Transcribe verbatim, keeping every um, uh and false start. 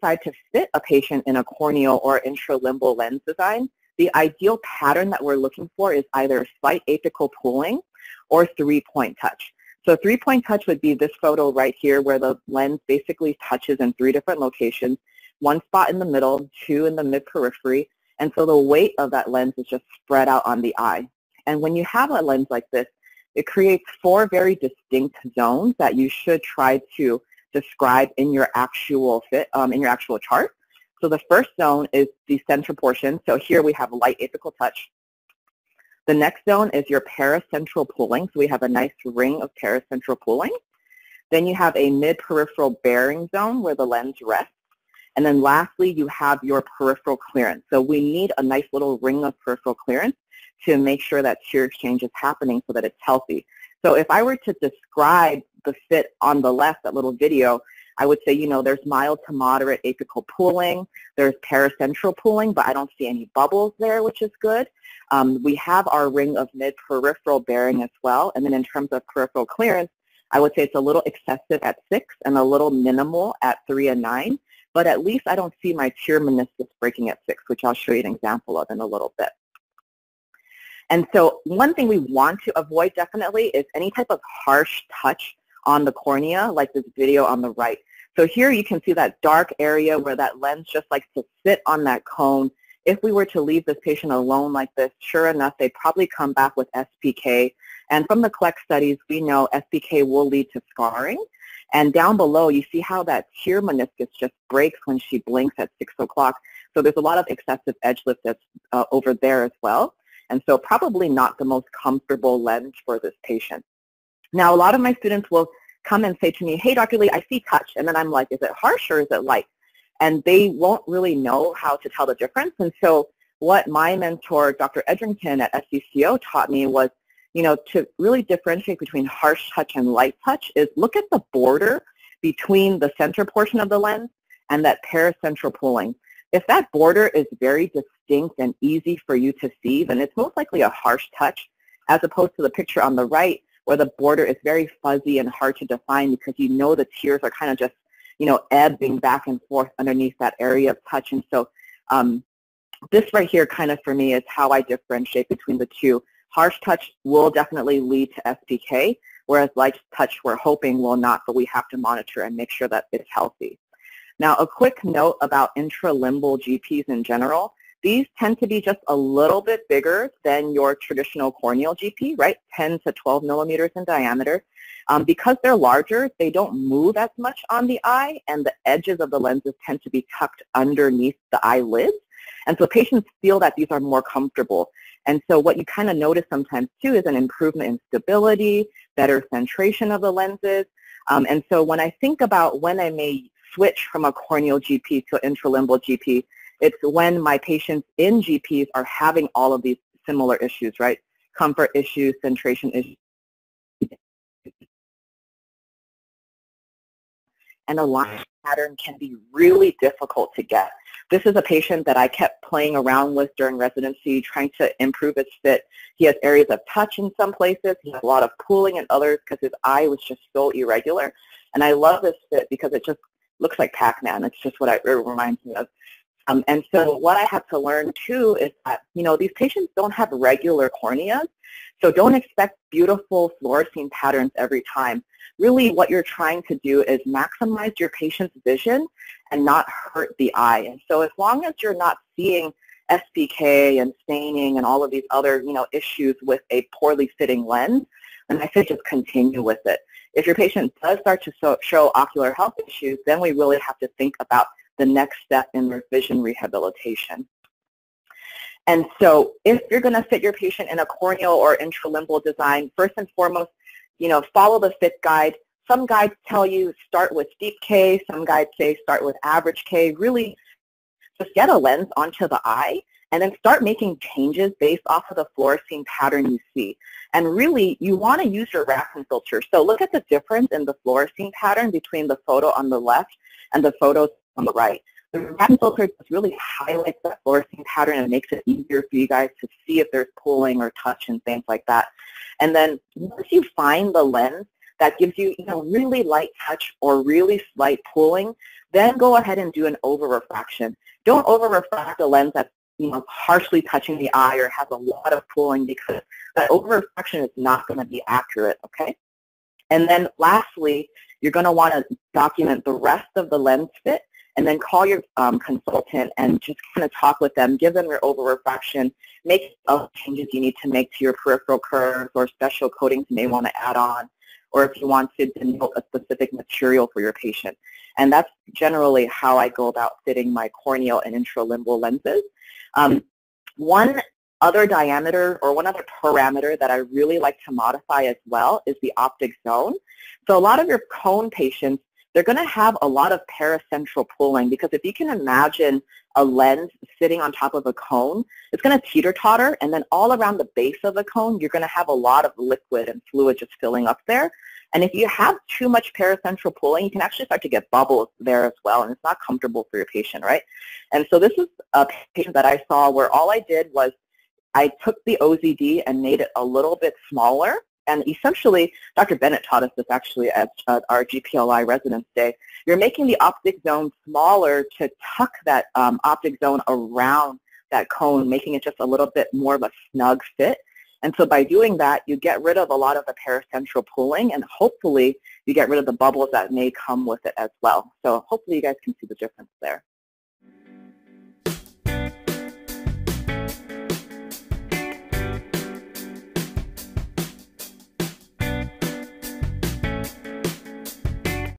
decide to fit a patient in a corneal or intralimbal lens design, the ideal pattern that we're looking for is either slight apical pooling or three-point touch. So three-point touch would be this photo right here where the lens basically touches in three different locations, one spot in the middle, two in the mid-periphery, and so the weight of that lens is just spread out on the eye. And when you have a lens like this, it creates four very distinct zones that you should try to describe in your actual fit, um, in your actual chart. So the first zone is the center portion. So here we have light apical touch. The next zone is your paracentral pooling. So we have a nice ring of paracentral pooling. Then you have a mid-peripheral bearing zone where the lens rests. And then lastly, you have your peripheral clearance. So we need a nice little ring of peripheral clearance to make sure that tear exchange is happening so that it's healthy. So if I were to describe the fit on the left, that little video, I would say, you know, there's mild to moderate apical pooling, there's paracentral pooling, but I don't see any bubbles there, which is good. Um, we have our ring of mid-peripheral bearing as well. And then in terms of peripheral clearance, I would say it's a little excessive at six and a little minimal at three and nine, but at least I don't see my tear meniscus breaking at six, which I'll show you an example of in a little bit. And so one thing we want to avoid definitely is any type of harsh touch on the cornea, like this video on the right. So here you can see that dark area where that lens just likes to sit on that cone. If we were to leave this patient alone like this, sure enough, they'd probably come back with S P K. And from the C L E C studies, we know S P K will lead to scarring. And down below, you see how that tear meniscus just breaks when she blinks at six o'clock. So there's a lot of excessive edge lift that's uh, over there as well. And so probably not the most comfortable lens for this patient. Now, a lot of my students will come and say to me, hey, Doctor Lee, I see touch. And then I'm like, is it harsh or is it light? And they won't really know how to tell the difference. And so what my mentor, Doctor Edrington at S C C O, taught me was, you know, to really differentiate between harsh touch and light touch is look at the border between the center portion of the lens and that paracentral pooling. If that border is very distinct and easy for you to see, then it's most likely a harsh touch, as opposed to the picture on the right where the border is very fuzzy and hard to define because you know the tears are kind of just, you know, ebbing back and forth underneath that area of touch. And so um, this right here kind of for me is how I differentiate between the two. Harsh touch will definitely lead to S P K, whereas light touch we're hoping will not, but we have to monitor and make sure that it's healthy. Now, a quick note about intralimbal G Ps in general. These tend to be just a little bit bigger than your traditional corneal G P, right? ten to twelve millimeters in diameter. Um, because they're larger, they don't move as much on the eye, and the edges of the lenses tend to be tucked underneath the eyelids. And so patients feel that these are more comfortable. And so what you kind of notice sometimes, too, is an improvement in stability, better centration of the lenses. Um, and so when I think about when I may switch from a corneal G P to an intralimbal G P, it's when my patients in G Ps are having all of these similar issues, right? Comfort issues, centration issues. And alignment pattern can be really difficult to get. This is a patient that I kept playing around with during residency, trying to improve his fit. He has areas of touch in some places. He has a lot of pooling in others because his eye was just so irregular. And I love this fit because it just looks like Pac-Man. It's just what I, it reminds me of. Um, and so what I had to learn, too, is that, you know, these patients don't have regular corneas, so don't expect beautiful fluorescein patterns every time. Really, what you're trying to do is maximize your patient's vision and not hurt the eye. And so as long as you're not seeing S P K and staining and all of these other, you know, issues with a poorly fitting lens, and I say just continue with it. If your patient does start to show ocular health issues, then we really have to think about the next step in their vision rehabilitation. And so if you're going to fit your patient in a corneal or intralimbal design, first and foremost, you know, follow the fit guide. Some guides tell you start with steep K, some guides say start with average K. Really just get a lens onto the eye and then start making changes based off of the fluorescein pattern you see. And really, you want to use your Raffin filter. So look at the difference in the fluorescein pattern between the photo on the left and the photos on the right. The Raffin filter just really highlights that fluorescein pattern and makes it easier for you guys to see if there's pooling or touch and things like that. And then once you find the lens that gives you, you know, really light touch or really slight pooling, then go ahead and do an over-refraction. Don't over-refract a lens that's, you know, harshly touching the eye or has a lot of pooling, because that over-refraction is not going to be accurate, okay? And then lastly, you're going to want to document the rest of the lens fit, and then call your um, consultant and just kind of talk with them, give them your over-refraction, make other changes you need to make to your peripheral curves or special coatings you may want to add on, or if you want to denote a specific material for your patient. And that's generally how I go about fitting my corneal and intralimbal lenses. Um, one other diameter or one other parameter that I really like to modify as well is the optic zone. So a lot of your cone patients, they're going to have a lot of paracentral pooling, because if you can imagine a lens sitting on top of a cone, it's going to teeter-totter, and then all around the base of the cone, you're going to have a lot of liquid and fluid just filling up there. And if you have too much paracentral pooling, you can actually start to get bubbles there as well, and it's not comfortable for your patient, right? And so this is a patient that I saw where all I did was I took the O Z D and made it a little bit smaller. And essentially, Doctor Bennett taught us this actually at uh, our G P L I residence day. You're making the optic zone smaller to tuck that um, optic zone around that cone, making it just a little bit more of a snug fit. And so by doing that, you get rid of a lot of the paracentral pooling, and hopefully you get rid of the bubbles that may come with it as well. So hopefully you guys can see the difference there.